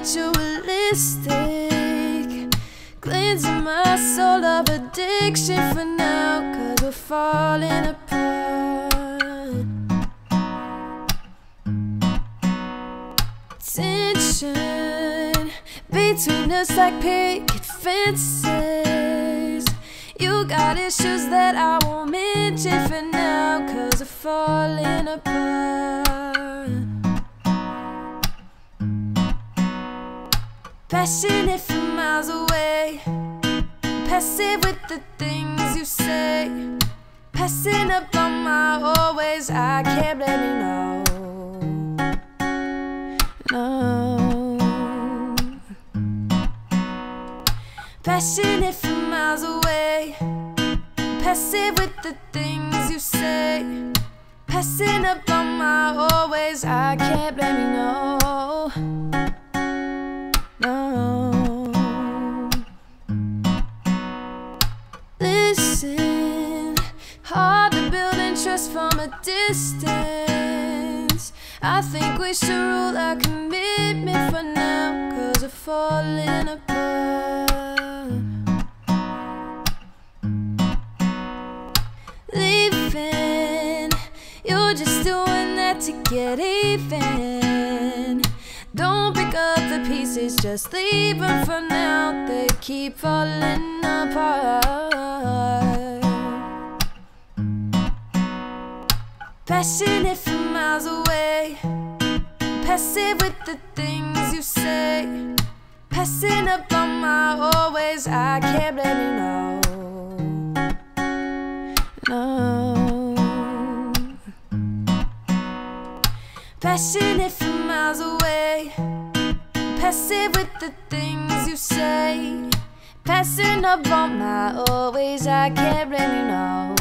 ritualistic, cleansing my soul of addiction for now, 'cause we're falling apart. Tension between us like picket fences. You got issues that I won't mention for now, 'cause we're falling apart. Passionate from miles away, passive with the things you say, passing up on my always. I can't blame you, no. Passionate from miles away, passive with the things you say, passing up on my always. I can't blame you, no. Listen, hard to build interest from a distance. I think we should rule our commitment for now, 'cause we're falling apart. Leaving, you're just doing that to get even. Don't pick up the pieces, just leave them for now. They keep falling apart. Passionate from miles away, passive with the things you say, passing up on my always. I can't blame you, no. Passionate from miles away, passive with the things you say, passing up on my always. I can't blame you, no.